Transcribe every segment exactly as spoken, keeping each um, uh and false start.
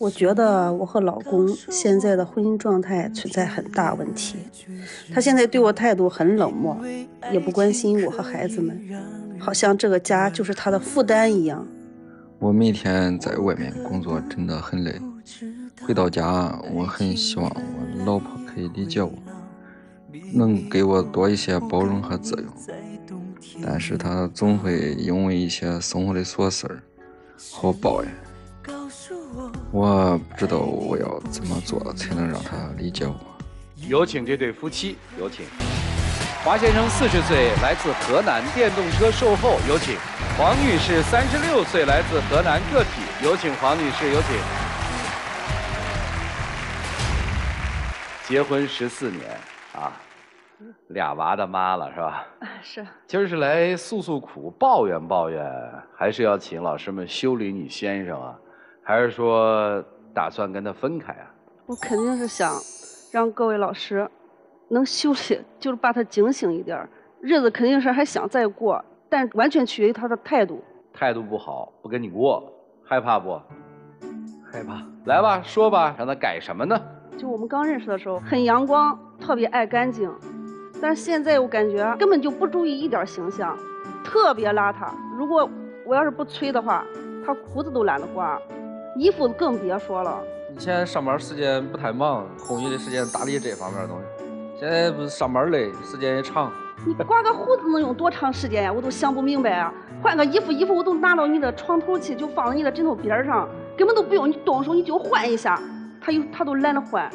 我觉得我和老公现在的婚姻状态存在很大问题，他现在对我态度很冷漠，也不关心我和孩子们，好像这个家就是他的负担一样。我每天在外面工作真的很累，回到家我很希望我老婆可以理解我，能给我多一些包容和自由，但是她总会因为一些生活的琐事儿好抱怨。我不知道我要怎么做才能让她理解我。有请这对夫妻，有请华先生四十岁，来自河南，电动车售后，有请黄女士三十六岁，来自河南，个体，有请黄女士，有请。结婚十四年啊，俩娃的妈了是吧？是。今儿是来诉诉苦、抱怨抱怨，还是要请老师们修理你先生啊？还是说打算跟他分开啊？我肯定是想让各位老师能修理，就是把他警醒一点。日子肯定是还想再过，但完全取决于他的态度。态度不好，不跟你过，害怕不？害怕。来吧，说吧，让他改什么呢？就我们刚认识的时候很阳光，特别爱干净，但是现在我感觉根本就不注意一点形象，特别邋遢。如果我要是不催的话，他胡子都懒得刮，衣服更别说了。你现在上班时间不太忙，空余的时间打理这方面的东西。现在不是上班累，时间也长。你刮个胡子能用多长时间呀、啊？我都想不明白啊！换个衣服，衣服我都拿到你的床头去，就放到你的枕头边上，根本都不用你动手，你就换一下。他又他都懒得换，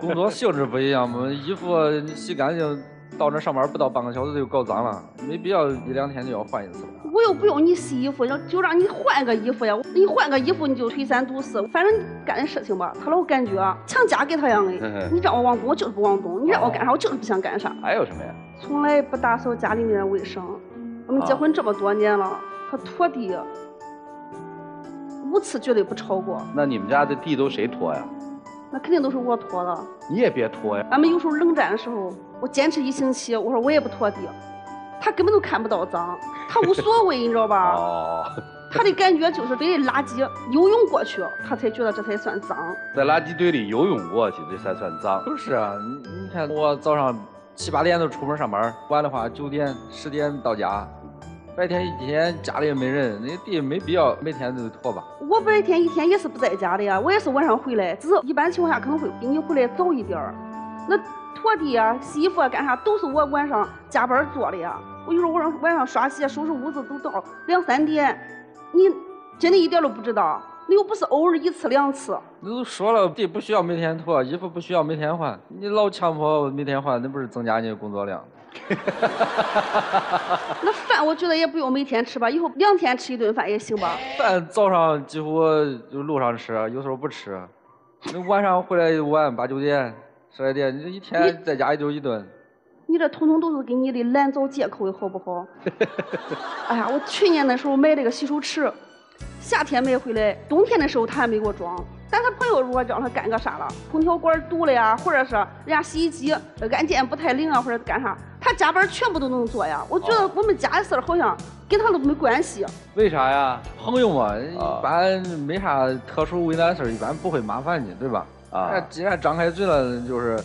工作性质不一样嘛，衣服你洗干净，到那上班不到半个小时就搞脏了，没必要一两天就要换一次了。我又不用你洗衣服，就让你换个衣服呀！你换个衣服你就推三阻四，反正干的事情吧，他老感觉强加给他样的。你让我往东，我就是不往东；你让我干啥，我就是不想干啥。还有什么呀？从来不打扫家里面的卫生。我们结婚这么多年了，他拖地。五次绝对不超过。那你们家的地都谁拖呀？那肯定都是我拖的。你也别拖呀。俺们有时候冷战的时候，我坚持一星期，我说我也不拖地，他根本都看不到脏，他无所谓，你知道吧？哦。他的感觉就是对垃圾游泳过去，他才觉得这才算脏。在垃圾堆里游泳过去，这才算脏。就是啊，你你看我早上七八点都出门上班，晚的话九点十点到家。白天一天家里也没人，那地没必要每天都拖吧。我白天一天也是不在家的呀，我也是晚上回来，只是一般情况下可能会比你回来早一点儿。那拖地啊、洗衣服啊、干啥都是我晚上加班做的呀。我有时候晚上晚上刷鞋、收拾屋子都到两三点，你真的一点都不知道，那又不是偶尔一次两次。你都说了，地不需要每天拖，衣服不需要每天换，你老强迫我每天换，那不是增加你的工作量？那饭我觉得也不用每天吃吧，以后两天吃一顿饭也行吧。饭早上几乎就路上吃，有时候不吃。那晚上回来晚八九点、十来点，你这一天在家也就一顿。你这统统都是给你的懒找借口，好不好？哎呀，我去年的时候买了个洗手池，夏天买回来，冬天的时候他还没给我装。但他朋友如果让他干个啥了，空调管堵了呀，或者是人家洗衣机按键不太灵啊，或者干啥，他加班全部都能做呀。我觉得我们家的事儿好像跟他都没关系。为啥呀？朋友嘛，一般没啥特殊为难事儿，一般不会麻烦你，对吧？啊，既然张开嘴了，就是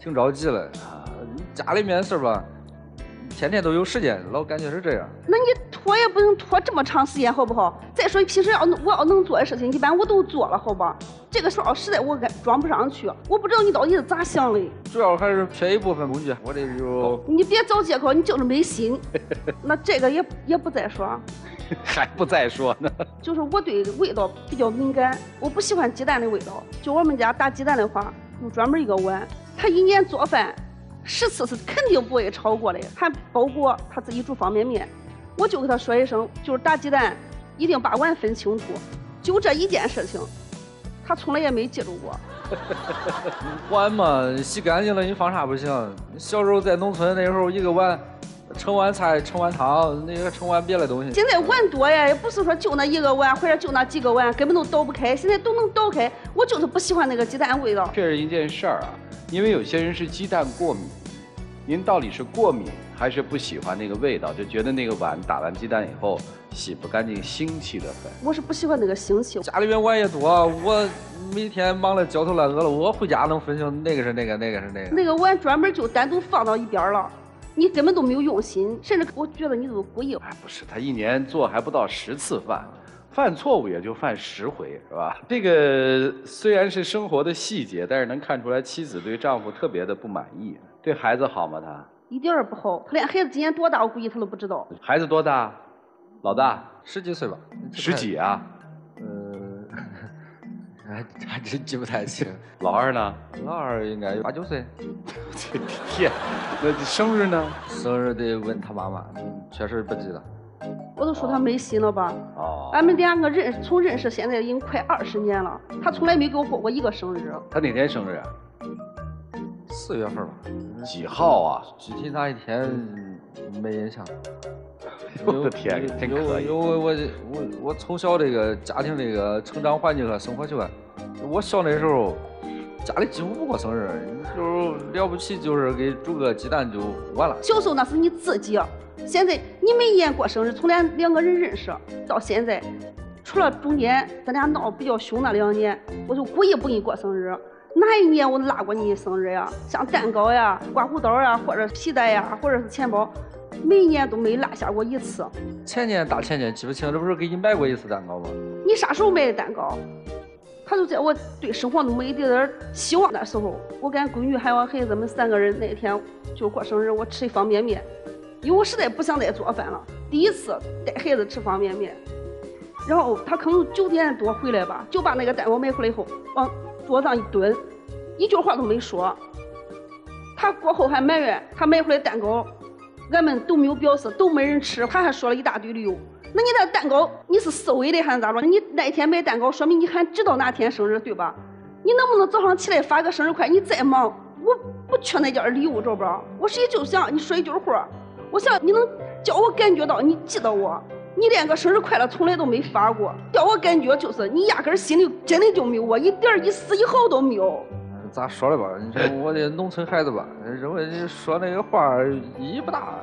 挺着急了。啊，家里面的事儿吧，天天都有时间，老感觉是这样。那你拖也不能拖这么长时间，好不好？再说平时要我要能做的事情，一般我都做了，好吧？这个事儿实在我装不上去，我不知道你到底是咋想的。主要还是缺一部分工具，我得就。你别找借口，你就是没心。那这个也也不再说。还不再说呢。就是我对味道比较敏感，我不喜欢鸡蛋的味道。就我们家打鸡蛋的话，有专门一个碗，他一年做饭。十次是肯定不会超过的，还包括他自己煮方便面，我就给他说一声，就是打鸡蛋一定把碗分清楚，就这一件事情，他从来也没记住过。碗嘛，洗干净了你放啥不行？小时候在农村那时候，一个碗盛碗菜、盛碗汤，那个盛碗别的东西。现在碗多呀，也不是说就那一个碗或者就那几个碗，根本都倒不开，现在都能倒开。我就是不喜欢那个鸡蛋味道。这是一件事儿啊。因为有些人是鸡蛋过敏，您到底是过敏还是不喜欢那个味道，就觉得那个碗打完鸡蛋以后洗不干净，腥气的很。我是不喜欢那个腥气。家里面碗也多，我每天忙得焦头烂额了，我回家能分清那个是那个，那个是那个。那个碗专门就单独放到一边了，你根本都没有用心，甚至我觉得你都故意。哎，不是，他一年做还不到十次饭。 犯错误也就犯十回，是吧？这个虽然是生活的细节，但是能看出来妻子对丈夫特别的不满意。对孩子好吗？他一点儿不好，他连孩子今年多大，我估计他都不知道。孩子多大？老大十几岁吧？十几啊？嗯、呃，还真记不太清。老二呢？老二应该八九岁。这天，那生日呢？生日得问他妈妈，确实不记得。 我都说他没心了吧？哦，俺们两个认从认识现在已经快二十年了，他从来没给我过过一个生日。他哪天生日啊？四月份吧。几号啊？具体哪一天没印象。我的天，真可以。有我我我我从小这个家庭这个成长环境和生活习惯，我小那时候家里几乎不过生日，就是了不起就是给煮个鸡蛋就完了。小时候那是你自己。 现在你没演过生日，从两两个人认识到现在，除了中间咱俩闹比较凶那两年，我就故意不给你过生日。哪一年我拉过你生日呀？像蛋糕呀、刮胡刀呀，或者皮带呀，或者是钱包，每年都没落下过一次。前年大前年记不清，这不是给你买过一次蛋糕吗？你啥时候买的蛋糕？他就在我对生活都没一点点希望的时候，我跟闺女还有孩子们三个人那天就过生日，我吃一方便面。 因为我实在不想再做饭了，第一次带孩子吃方便面，然后他可能九点多回来吧，就把那个蛋糕买回来以后往桌上一蹲，一句话都没说。他过后还埋怨他买回来蛋糕，俺们都没有表示，都没人吃，他还说了一大堆理由。那你那蛋糕你是四维的还是咋着？你那天买蛋糕，说明你还知道哪天生日对吧？你能不能早上起来发个生日快？你再忙，我不缺那件礼物，知道不？我谁就想你说一句话。 我想你能叫我感觉到你记得我，你连个生日快乐从来都没发过，叫我感觉就是你压根心里真的就没有我，一点一丝一毫都没有。咋说了吧？你说我这农村孩子吧，认为说那个话意义不大，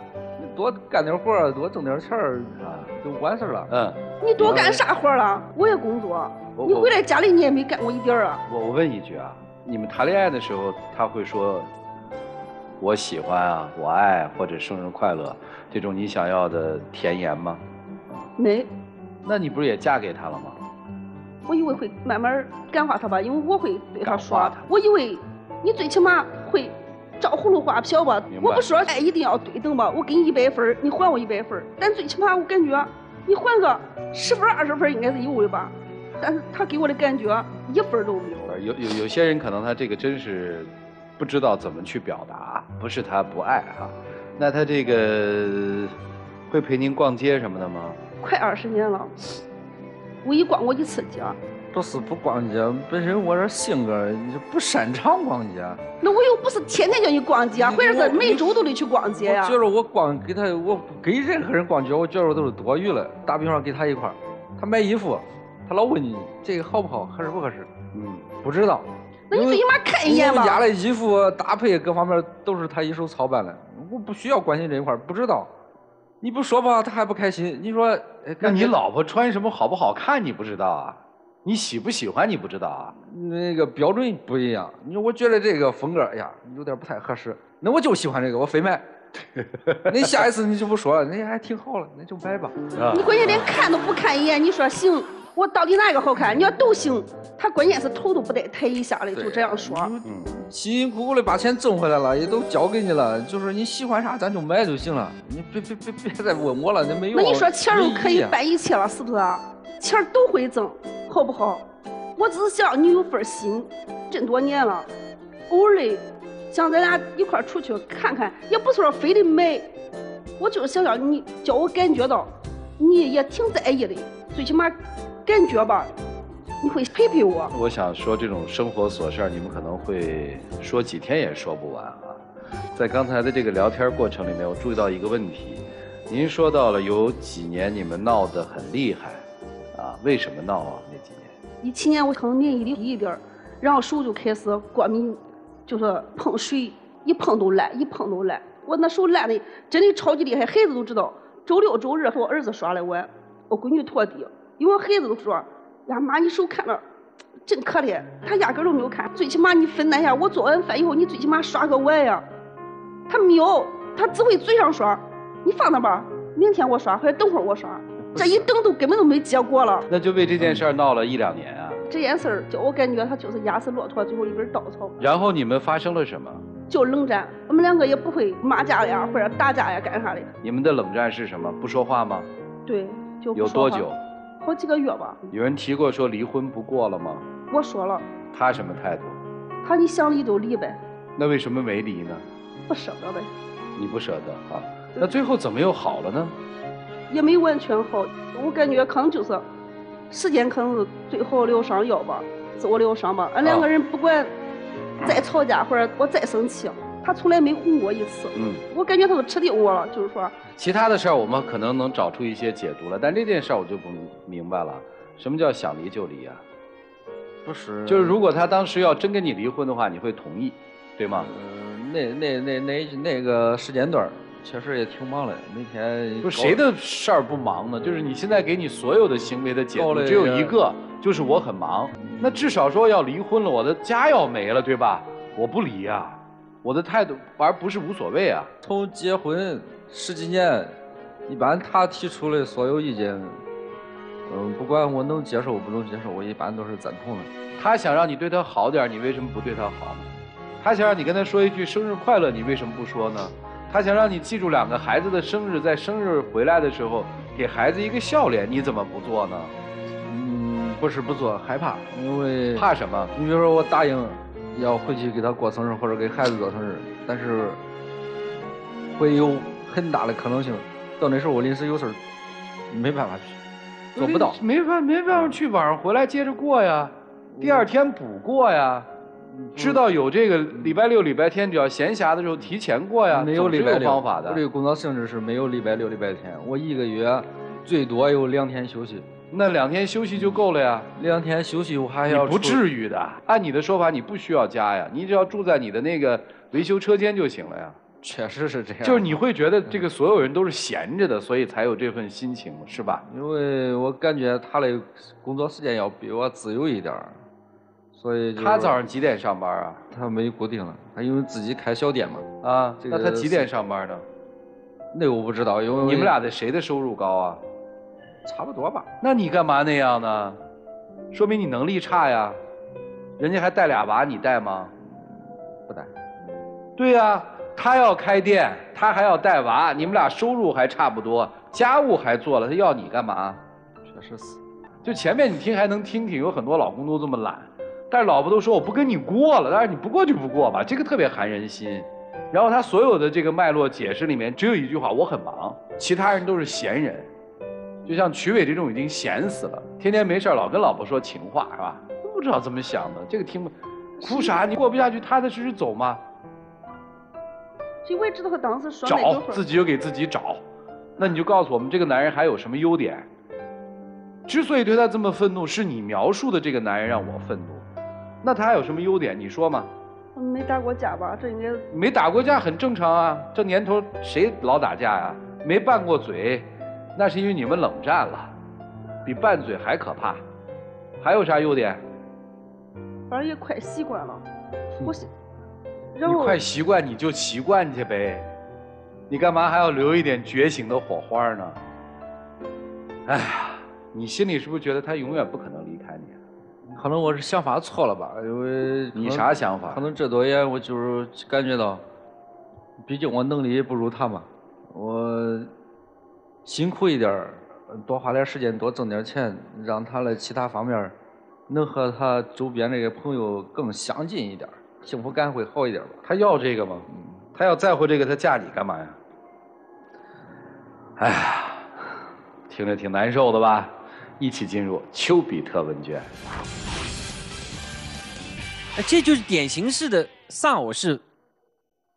多干点活多挣点钱儿就完事儿了。嗯，你多干啥活了？我也工作，你回来家里你也没干过一点儿啊。我我问一句啊，你们谈恋爱的时候他会说？ 我喜欢啊，我爱或者生日快乐，这种你想要的甜言吗？没。那你不是也嫁给他了吗？我以为会慢慢感化他吧，因为我会对他说，他我以为你最起码会照葫芦画瓢吧。我不说哎一定要对等吧，我给你一百分，你还我一百分，但最起码我感觉你还个十分二十分应该是有的吧。但是他给我的感觉一分都没有。有有有些人可能他这个真是。 不知道怎么去表达，不是他不爱哈、啊，那他这个会陪您逛街什么的吗？快二十年了，我一逛过一次街。不是不逛街，本身我这性格你不擅长逛街。那我又不是天天叫你逛街，或者是每周都得去逛街呀、啊。我觉得我逛给他，我不给任何人逛街，我觉得都是多余了。打比方给他一块儿，他买衣服，他老问你这个好不好，合适不合适？嗯，不知道。 那你最起码看一眼吧。我们家的衣服搭配各方面都是他一手操办的，我不需要关心这一块，不知道。你不说吧，他还不开心。你说，那你老婆穿什么好不好看你不知道啊？你喜不喜欢你不知道啊？那个标准不一样。你说，我觉得这个风格，哎呀，有点不太合适。那我就喜欢这个，我非买。那下一次你就不说了，那还挺好了，那就买吧。你关键连看都不看一眼，你说行？ 我到底哪个好看？你要都行，他关键是头都不带抬一下的，就这样说。嗯，辛辛苦苦的把钱挣回来了，也都交给你了，就是你喜欢啥咱就买就行了，你别别别别再问我了，那没用。那你说钱儿可以办一切了，是不是？钱儿都会挣，好不好？我只是想你有份心，这么多年了，偶尔的，想咱俩一块出去看看，也不是说非得买，我就是想让你叫我感觉到，你也挺在意的，最起码。 感觉吧，你会陪陪我。我想说，这种生活琐事儿，你们可能会说几天也说不完啊。在刚才的这个聊天过程里面，我注意到一个问题，您说到了有几年你们闹得很厉害，啊，为什么闹啊？那几年？一七年我可能免疫力低一点，然后手就开始过敏，就是碰水，一碰都烂，一碰都烂。我那手烂的真的超级厉害，孩子都知道。周六周日和我儿子耍来玩，我闺女拖地，因为孩子都说：“呀妈，你手看了真可怜。”他压根都没有看，最起码你分担一下。我做完饭以后，你最起码刷个碗呀。他没有，他只会嘴上刷。你放那吧，明天我刷，或者等会儿我刷。这一等都根本都没结果了。那就为这件事儿闹了一两年啊。这件事儿，就我感觉他就是压死骆驼最后一根稻草。然后你们发生了什么？就冷战，我们两个也不会骂架呀，或者打架呀，干啥的。你们的冷战是什么？不说话吗？对，就不说话。有多久？好几个月吧。有人提过说离婚不过了吗？我说了。他什么态度？他你想离就离呗。那为什么没离呢？不舍得呗。你不舍得啊？那最后怎么又好了呢？也没完全好，我感觉可能就是时间，可能是最后疗伤药吧，自我疗伤吧。俺两个人不管。再吵架或者我再生气，他从来没哄我一次。嗯，我感觉他都彻底窝了，就是说。其他的事儿我们可能能找出一些解读了，但这件事儿我就不明白了，什么叫想离就离啊？不是。就是如果他当时要真跟你离婚的话，你会同意，对吗？嗯、呃，那那那那那个时间段确实也挺忙的，那天。不是谁的事儿不忙呢？就是你现在给你所有的行为的解读只有一个。就是我很忙，那至少说要离婚了，我的家要没了，对吧？我不离啊，我的态度而不是无所谓啊。从结婚十几年，一般他提出的所有意见，嗯，不管我能接受不能接受，我一般都是赞同的。他想让你对他好点，你为什么不对他好呢？他想让你跟他说一句生日快乐，你为什么不说呢？他想让你记住两个孩子的生日，在生日回来的时候给孩子一个笑脸，你怎么不做呢？不是不做，害怕，因为怕什么？你比如说，我答应要回去给他过生日，或者给孩子过生日，但是会有很大的可能性，到那时候我临时有事儿，没办法去，做不到，没办没办法去，晚上回来接着过呀，第二天补过呀，知道有这个礼拜六、礼拜天，只要闲暇的时候提前过呀，没有礼拜六方法的。我这个工作性质是没有礼拜六、礼拜天，我一个月最多有两天休息。那两天休息就够了呀，两天休息我还要你不至于的。按你的说法，你不需要家呀，你只要住在你的那个维修车间就行了呀。确实是这样，就是你会觉得这个所有人都是闲着的，嗯、所以才有这份心情，是吧？因为我感觉他的工作时间要比我自由一点，所以、就是、他早上几点上班啊？他没固定了，他因为自己开小店嘛。啊，这个、那他几点上班呢？那我不知道，因为你们俩的谁的收入高啊？差不多吧。那你干嘛那样呢？说明你能力差呀。人家还带俩娃，你带吗？不带。对呀、啊，他要开店，他还要带娃，你们俩收入还差不多，家务还做了，他要你干嘛？确实是。就前面你听还能听听，有很多老公都这么懒，但是老婆都说我不跟你过了，但是你不过就不过吧，这个特别寒人心。然后他所有的这个脉络解释里面只有一句话：我很忙，其他人都是闲人。就像曲伟这种已经闲死了，天天没事老跟老婆说情话，是吧？都不知道怎么想的，这个听不，哭啥？你过不下去，踏踏实实走嘛。所以我也知道他当时说那句话。找自己就给自己找，那你就告诉我们这个男人还有什么优点？之所以对他这么愤怒，是你描述的这个男人让我愤怒。那他还有什么优点？你说嘛？没打过架吧？这应该没打过架很正常啊，这年头谁老打架呀、啊？没拌过嘴。那是因为你们冷战了，比拌嘴还可怕。还有啥优点？反正也快习惯了。我习，你快习惯你就习惯去呗，你干嘛还要留一点觉醒的火花呢？哎呀，你心里是不是觉得他永远不可能离开你、啊？可能我是想法错了吧，因为你啥想法？可能这多年我就是感觉到，毕竟我能力也不如他嘛，我。辛苦一点，多花点时间，多挣点钱，让他的其他方面能和他周边这个朋友更相近一点，幸福感会好一点吧。他要这个吗？嗯、他要在乎这个，他嫁你干嘛呀？哎呀，听着挺难受的吧？一起进入丘比特问卷。这就是典型式的丧偶式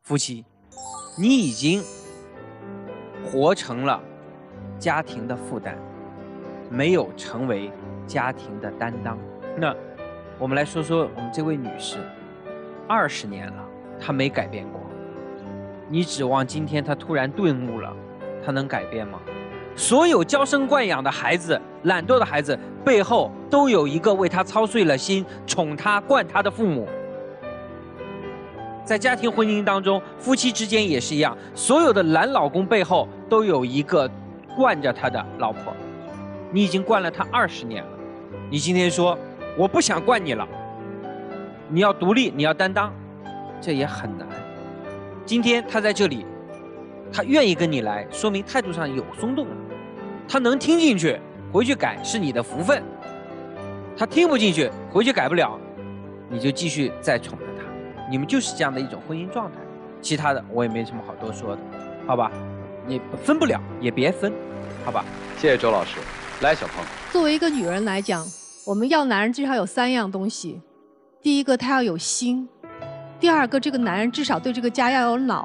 夫妻，你已经活成了。家庭的负担，没有成为家庭的担当。那我们来说说我们这位女士，二十年了，她没改变过。你指望今天他突然顿悟了，他能改变吗？所有娇生惯养的孩子、懒惰的孩子背后都有一个为他操碎了心、宠他、惯他的父母。在家庭婚姻当中，夫妻之间也是一样，所有的懒老公背后都有一个惯着他的老婆。你已经惯了他二十年了，你今天说我不想惯你了，你要独立，你要担当，这也很难。今天他在这里，他愿意跟你来，说明态度上有松动了。他能听进去，回去改是你的福分；他听不进去，回去改不了，你就继续再宠着他。你们就是这样的一种婚姻状态。其他的我也没什么好多说的，好吧？你分不了也别分，好吧？谢谢周老师。来，小鹏。作为一个女人来讲，我们要男人至少有三样东西：第一个，他要有心；第二个，这个男人至少对这个家要有脑；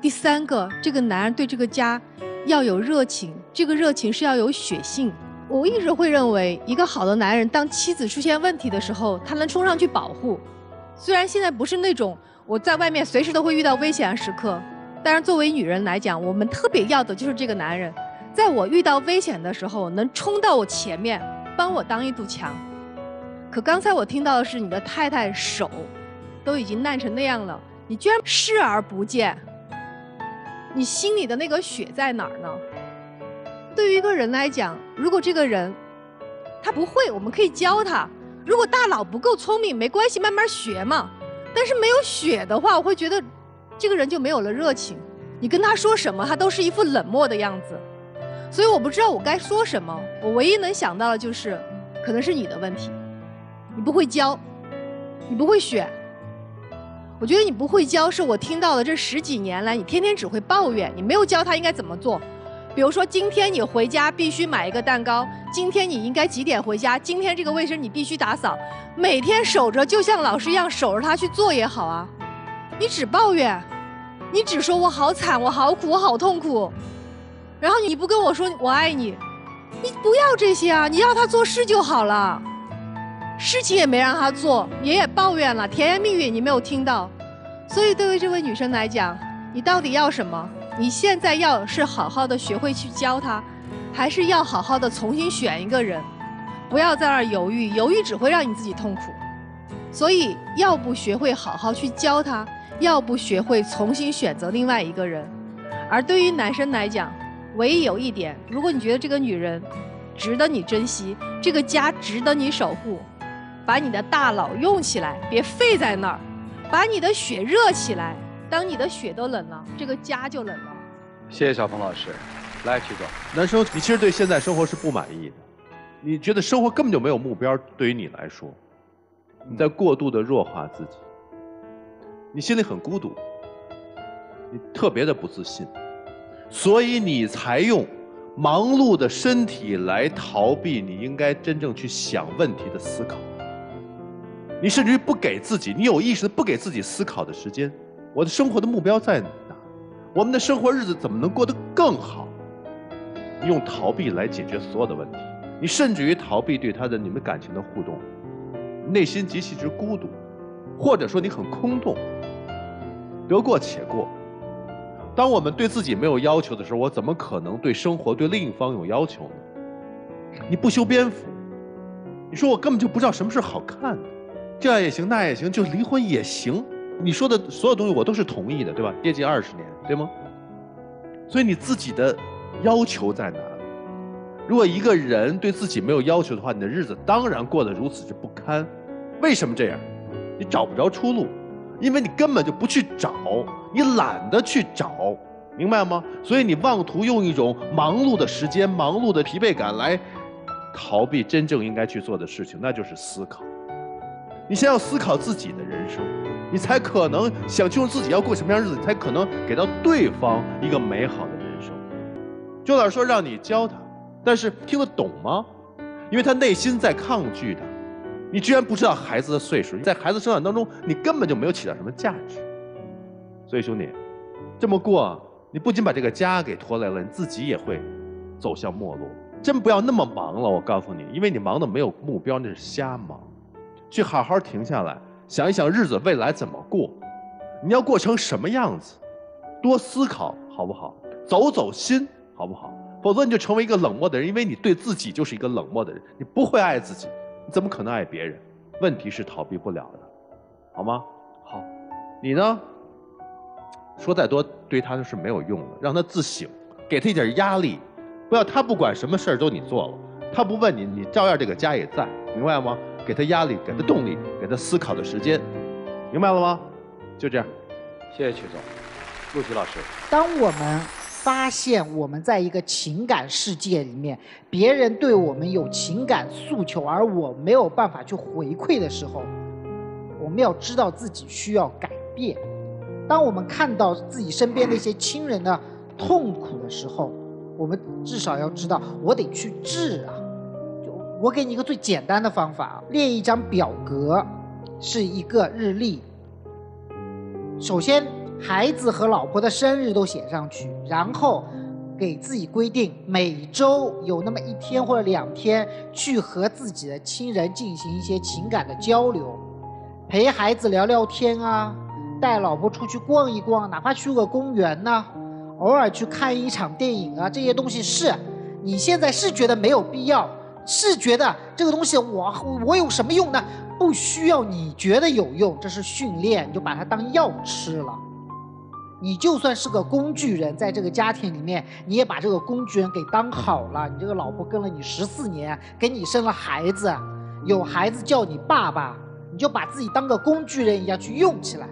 第三个，这个男人对这个家要有热情，这个热情是要有血性。我一直会认为，一个好的男人，当妻子出现问题的时候，他能冲上去保护。虽然现在不是那种我在外面随时都会遇到危险时刻，但是作为女人来讲，我们特别要的就是这个男人，在我遇到危险的时候，能冲到我前面，帮我当一堵墙。可刚才我听到的是你的太太手都已经烂成那样了，你居然视而不见，你心里的那个血在哪儿呢？对于一个人来讲，如果这个人他不会，我们可以教他，如果大脑不够聪明没关系，慢慢学嘛。但是没有血的话，我会觉得这个人就没有了热情，你跟他说什么他都是一副冷漠的样子。所以我不知道我该说什么，我唯一能想到的就是可能是你的问题，你不会教，你不会选。我觉得你不会教是我听到的这十几年来，你天天只会抱怨，你没有教他应该怎么做。比如说今天你回家必须买一个蛋糕，今天你应该几点回家，今天这个卫生你必须打扫，每天守着，就像老师一样守着他去做也好啊。你只抱怨，你只说我好惨，我好苦，我好痛苦，然后你不跟我说我爱你，你不要这些啊，你要他做事就好了。事情也没让他做，也也抱怨了，甜言蜜语你没有听到。所以对于这位女生来讲，你到底要什么？你现在要是好好的学会去教他，还是要好好的重新选一个人？不要在那儿犹豫，犹豫只会让你自己痛苦。所以要不学会好好去教他，要不学会重新选择另外一个人。而对于男生来讲，唯一有一点，如果你觉得这个女人值得你珍惜，这个家值得你守护，把你的大脑用起来，别废在那儿，把你的血热起来。当你的血都冷了，这个家就冷了。谢谢小鹏老师。来，曲总。男生，你其实对现在生活是不满意的，你觉得生活根本就没有目标，对于你来说，你在过度的弱化自己，你心里很孤独，你特别的不自信，所以你才用忙碌的身体来逃避你应该真正去想问题的思考。你甚至于不给自己，你有意识的不给自己思考的时间。我的生活的目标在哪？我们的生活日子怎么能过得更好？你用逃避来解决所有的问题，你甚至于逃避对他的你们感情的互动，内心极其之孤独，或者说你很空洞。得过且过。当我们对自己没有要求的时候，我怎么可能对生活对另一方有要求呢？你不修边幅，你说我根本就不知道什么是好看的。这样也行，那也行，就离婚也行。你说的所有东西我都是同意的，对吧？接近二十年，对吗？所以你自己的要求在哪里？如果一个人对自己没有要求的话，你的日子当然过得如此之不堪。为什么这样？你找不着出路，因为你根本就不去找，你懒得去找，明白吗？所以你妄图用一种忙碌的时间、忙碌的疲惫感来逃避真正应该去做的事情，那就是思考。你先要思考自己的人生，你才可能想清楚自己要过什么样的日子，你才可能给到对方一个美好的人生。周老师说让你教他，但是听得懂吗？因为他内心在抗拒他。你居然不知道孩子的岁数，在孩子生长当中，你根本就没有起到什么价值。所以兄弟，这么过，你不仅把这个家给拖累了，你自己也会走向没落。真不要那么忙了，我告诉你，因为你忙的没有目标，那是瞎忙。去好好停下来想一想，日子未来怎么过，你要过成什么样子，多思考好不好？走走心好不好？否则你就成为一个冷漠的人，因为你对自己就是一个冷漠的人，你不会爱自己，你怎么可能爱别人？问题是逃避不了的，好吗？好，你呢？说再多对他是没有用的，让他自省，给他一点压力，不要他不管什么事儿都你做了，他不问你，你照样这个家也在，明白吗？给他压力，给他动力，给他思考的时间，明白了吗？就这样，谢谢曲总，陆琪老师。当我们发现我们在一个情感世界里面，别人对我们有情感诉求，而我没有办法去回馈的时候，我们要知道自己需要改变。当我们看到自己身边的一些亲人的痛苦的时候，我们至少要知道，我得去治啊。我给你一个最简单的方法，列一张表格，是一个日历。首先，孩子和老婆的生日都写上去，然后给自己规定每周有那么一天或者两天去和自己的亲人进行一些情感的交流，陪孩子聊聊天啊，带老婆出去逛一逛，哪怕去个公园呢、啊，偶尔去看一场电影啊，这些东西是你现在是觉得没有必要，是觉得这个东西我我有什么用呢？不需要你觉得有用，这是训练，你就把它当药吃了。你就算是个工具人，在这个家庭里面，你也把这个工具人给当好了。你这个老婆跟了你十四年，给你生了孩子，有孩子叫你爸爸，你就把自己当个工具人一样去用起来。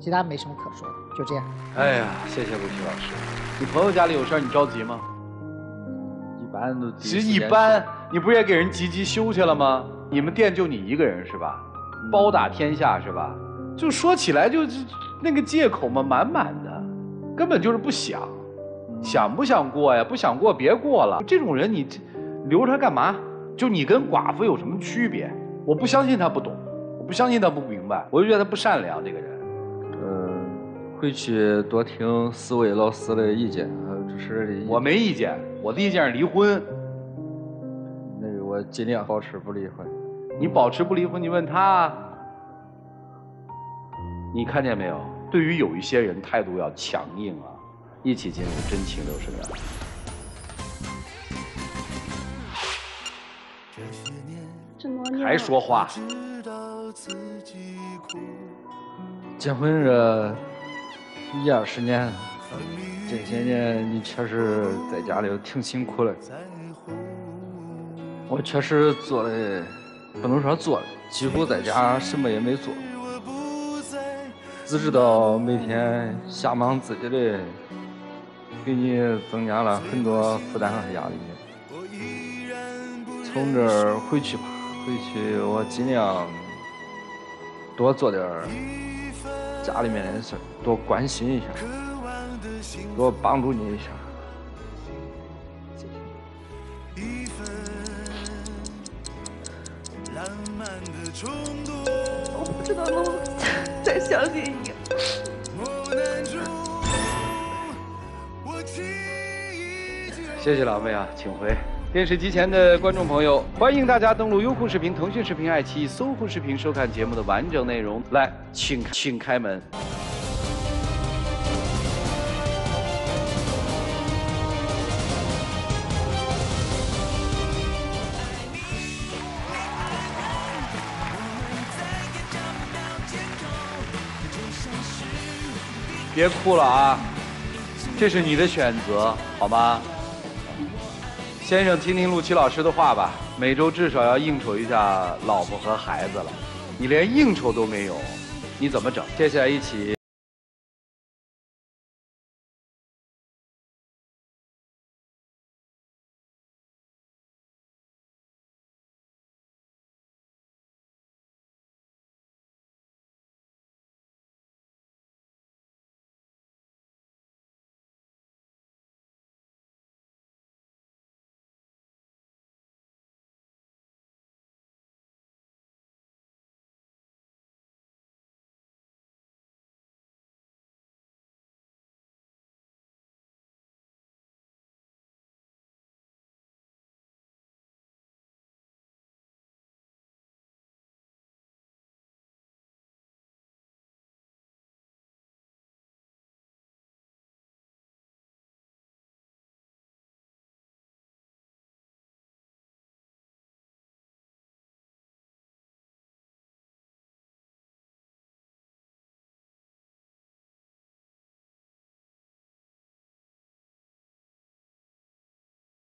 其他没什么可说的，就这样。哎呀，谢谢陆琪老师。你朋友家里有事儿，你着急吗？一般都急。其实一般，你不是也给人急急修去了吗？你们店就你一个人是吧？包打天下是吧？就说起来就那个借口嘛，满满的，根本就是不想，想不想过呀？不想过别过了。这种人你留着他干嘛？就你跟寡妇有什么区别？我不相信他不懂，我不相信他不明白，我就觉得他不善良这个人。呃，会去多听四位老师的意见，还有主持人的意见。我没意见，我的意见是离婚。那个我尽量保持不离婚。你保持不离婚，你问他，你看见没有？对于有一些人态度要强硬啊，一起进入真情流水账。还说话。结婚这一二十年，这些年你确实在家里挺辛苦的。我确实做的，不能说做的，几乎在家什么也没做。只知道每天瞎忙自己的，给你增加了很多负担和压力。从这儿回去吧，回去我尽量多做点家里面的事，多关心一下，多帮助你一下。我不知道能。再相信你。谢谢老妹啊，请回。电视机前的观众朋友，欢迎大家登录优酷视频、腾讯视频、爱奇艺、搜狐视频收看节目的完整内容。来，请请开门。别哭了啊，这是你的选择，好吗？先生，听听陆琪老师的话吧，每周至少要应酬一下老婆和孩子了，你连应酬都没有，你怎么整？接下来一起。